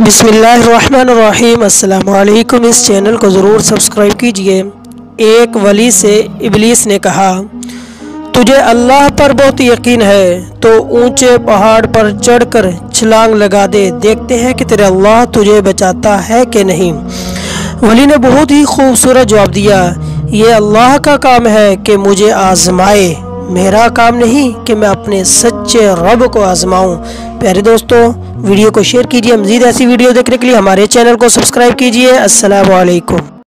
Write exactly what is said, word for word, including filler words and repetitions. बिस्मिल्लाहिर्रहमानिर्रहीम। अस्सलाम वालेकुम। इस चैनल को ज़रूर सब्सक्राइब कीजिए। एक वली से इबलीस ने कहा, तुझे अल्लाह पर बहुत यकीन है तो ऊंचे पहाड़ पर चढ़कर छलांग लगा दे, देखते हैं कि तेरे अल्लाह तुझे बचाता है कि नहीं। वली ने बहुत ही खूबसूरत जवाब दिया, ये अल्लाह का काम है कि मुझे आजमाए, मेरा काम नहीं कि मैं अपने सच्चे रब को आजमाऊं। प्यारे दोस्तों, वीडियो को शेयर कीजिए। मज़ीद ऐसी वीडियो देखने के लिए हमारे चैनल को सब्सक्राइब कीजिए। अस्सलाम वालेकुम।